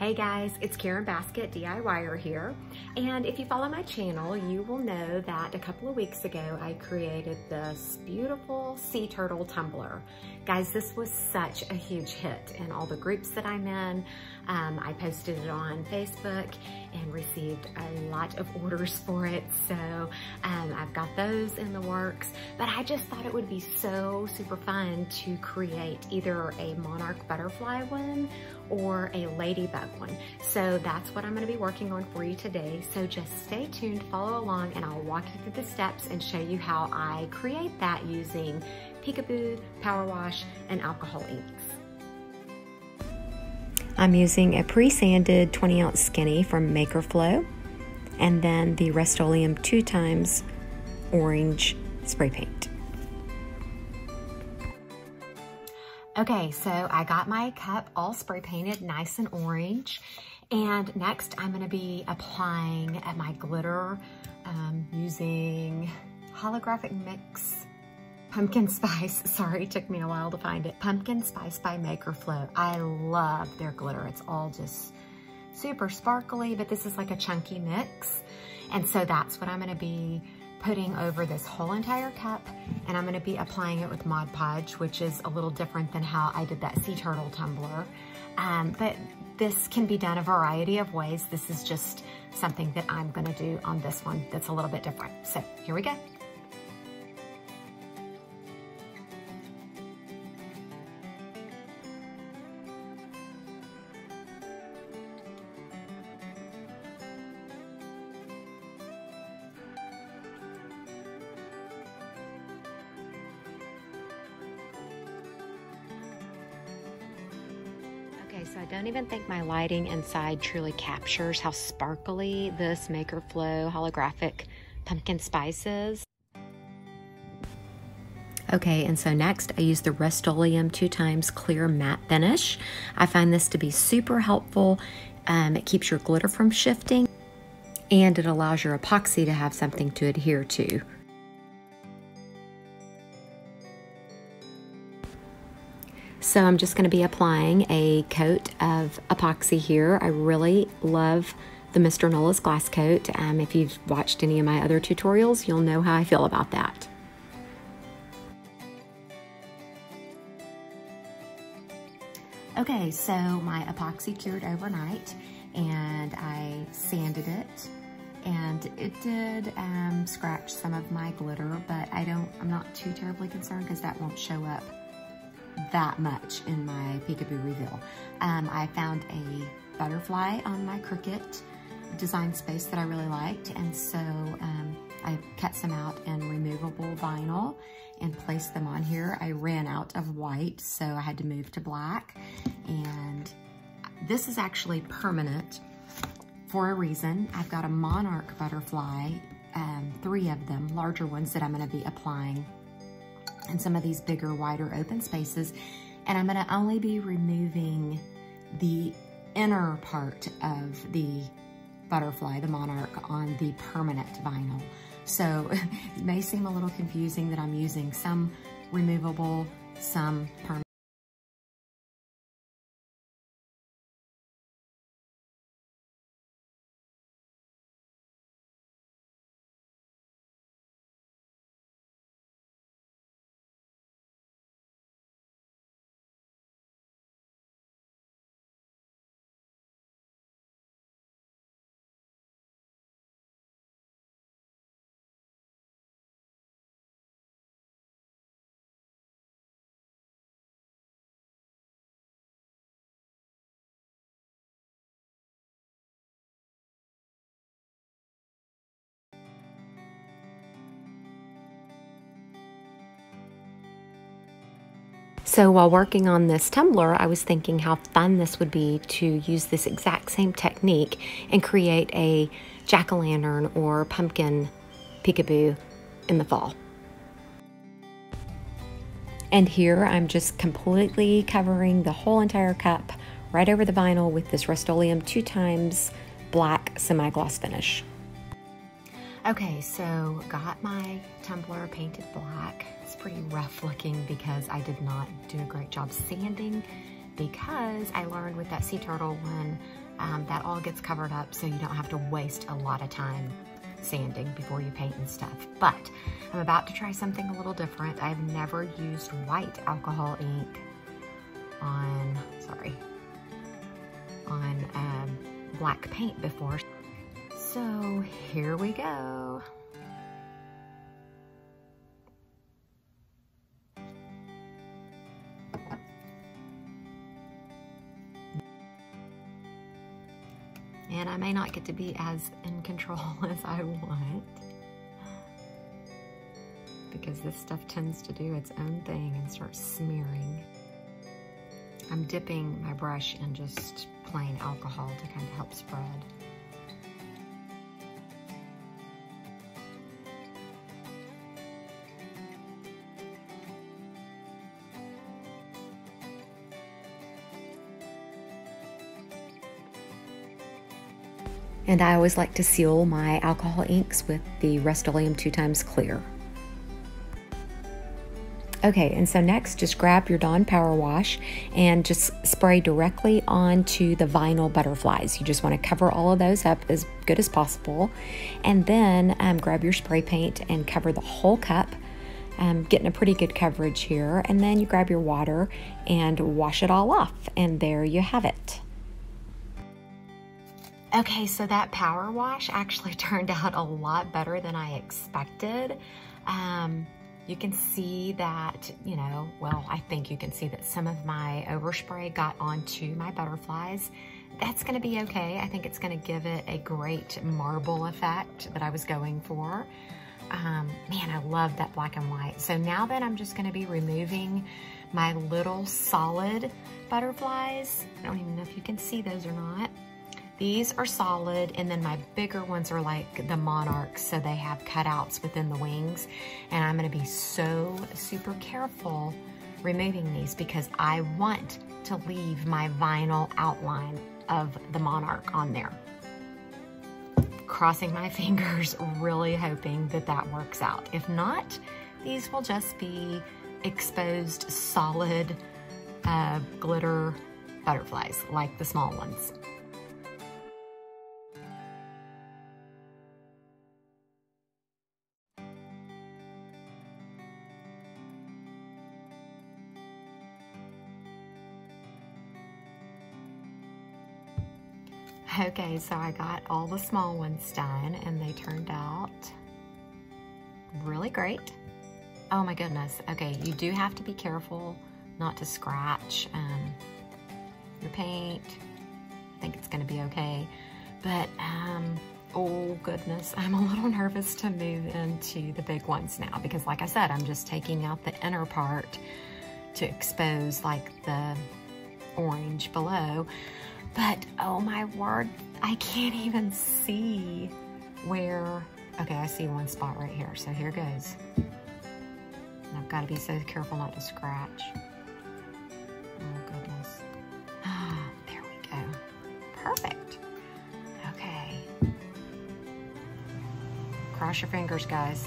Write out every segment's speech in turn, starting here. Hey guys, it's Karen Baskett DIYer here, and if you follow my channel, you will know that a couple of weeks ago I created this beautiful sea turtle tumbler. Guys, this was such a huge hit in all the groups that I'm in. I posted it on Facebook and received a lot of orders for it, so I've got those in the works, but I just thought it would be so super fun to create either a monarch butterfly one or a ladybug one. So that's what I'm going to be working on for you today. So just stay tuned, follow along, and I'll walk you through the steps and show you how I create that using Peekaboo, Power Wash, and alcohol inks. I'm using a pre-sanded 20-ounce skinny from Makerflow, and then the Rust-Oleum 2x orange spray paint. Okay, so I got my cup all spray painted nice and orange, and next I'm going to be applying at my glitter using holographic mix pumpkin spice. Sorry, it took me a while to find it. Pumpkin Spice by Makerflow. I love their glitter. It's all just super sparkly, but this is like a chunky mix, and so that's what I'm going to be putting over this whole entire cup, and I'm gonna be applying it with Mod Podge, which is a little different than how I did that sea turtle tumbler. But this can be done a variety of ways. This is just something that I'm gonna do on this one that's a little bit different. So here we go. So I don't even think my lighting inside truly captures how sparkly this Makerflow holographic pumpkin spice is. Okay, and so next I use the Rust-Oleum 2x clear matte finish. I find this to be super helpful. It keeps your glitter from shifting, and it allows your epoxy to have something to adhere to. So I'm just going to be applying a coat of epoxy here. I really love the Mr. Nola's glass coat. If you've watched any of my other tutorials, you'll know how I feel about that. Okay, so my epoxy cured overnight, and I sanded it, and it did scratch some of my glitter, but I'm not too terribly concerned because that won't show up that much in my Peekaboo reveal. I found a butterfly on my Cricut design space that I really liked, and so I cut some out in removable vinyl and placed them on here. I ran out of white, so I had to move to black, and this is actually permanent for a reason. I've got a monarch butterfly, 3 of them, larger ones that I'm going to be applying in some of these bigger, wider open spaces, and I'm going to only be removing the inner part of the butterfly, the monarch, on the permanent vinyl. So it may seem a little confusing that I'm using some removable, some permanent. So while working on this tumbler, I was thinking how fun this would be to use this exact same technique and create a jack-o'-lantern or pumpkin peekaboo in the fall. And here I'm just completely covering the whole entire cup right over the vinyl with this Rust-Oleum 2x black semi-gloss finish. Okay, so got my tumbler painted black. It's pretty rough looking because I did not do a great job sanding, because I learned with that sea turtle one, that all gets covered up so you don't have to waste a lot of time sanding before you paint and stuff. But I'm about to try something a little different. I've never used white alcohol ink on, black paint before. So here we go. And I may not get to be as in control as I want, because this stuff tends to do its own thing and start smearing. I'm dipping my brush in just plain alcohol to kind of help spread. And I always like to seal my alcohol inks with the Rust-Oleum 2x clear. Okay, and so next, just grab your Dawn Power Wash and just spray directly onto the vinyl butterflies. You just want to cover all of those up as good as possible. And then grab your spray paint and cover the whole cup. Getting a pretty good coverage here. And then you grab your water and wash it all off. And there you have it. Okay, so that power wash actually turned out a lot better than I expected. You can see that, you know, well, I think you can see that some of my overspray got onto my butterflies. That's gonna be okay. I think it's gonna give it a great marble effect that I was going for. Man, I love that black and white. So now that I'm just gonna be removing my little solid butterflies. I don't even know if you can see those or not. These are solid, and then my bigger ones are like the Monarchs, so they have cutouts within the wings. And I'm gonna be so super careful removing these because I want to leave my vinyl outline of the Monarch on there. Crossing my fingers, really hoping that that works out. If not, these will just be exposed solid glitter butterflies, like the small ones. Okay, so I got all the small ones done and they turned out really great. Oh my goodness. Okay, you do have to be careful not to scratch your paint. I think it's gonna be okay. But, oh goodness, I'm a little nervous to move into the big ones now because like I said, I'm just taking out the inner part to expose like the orange below. But, oh my word, I can't even see where, okay, I see one spot right here, so here goes. And I've got to be so careful not to scratch. Oh goodness. Ah, there we go. Perfect. Okay. Cross your fingers, guys.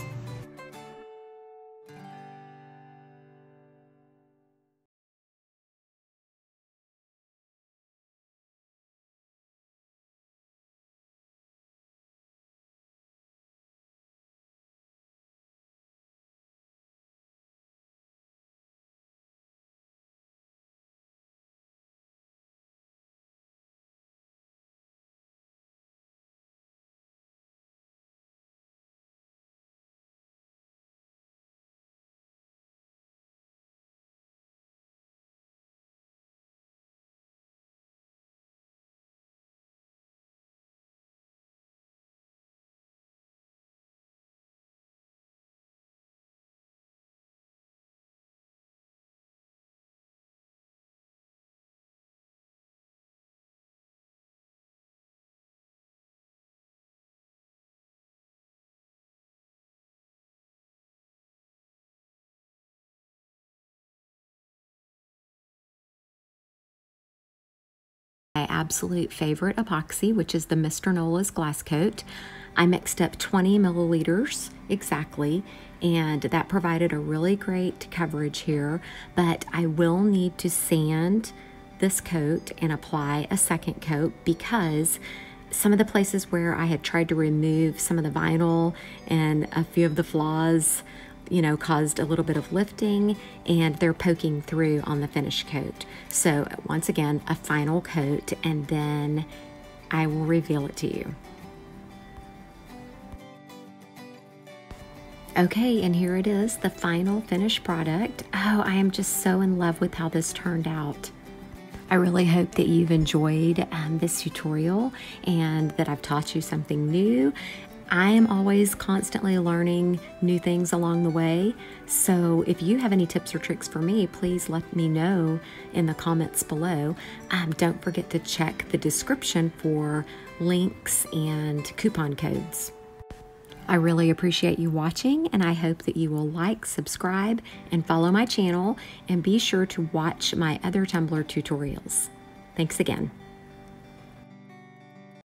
My absolute favorite epoxy, which is the Mr. Nola's glass coat. I mixed up 20 milliliters exactly, and that provided a really great coverage here, but I will need to sand this coat and apply a second coat, because some of the places where I had tried to remove some of the vinyl and a few of the flaws, you know, caused a little bit of lifting, and they're poking through on the finish coat. So once again, a final coat, and then I will reveal it to you. Okay, and here it is, the final finished product. Oh, I am just so in love with how this turned out. I really hope that you've enjoyed this tutorial and that I've taught you something new. I am always constantly learning new things along the way, so if you have any tips or tricks for me, please let me know in the comments below. Don't forget to check the description for links and coupon codes. I really appreciate you watching, and I hope that you will like, subscribe, and follow my channel, and be sure to watch my other Tumblr tutorials. Thanks again.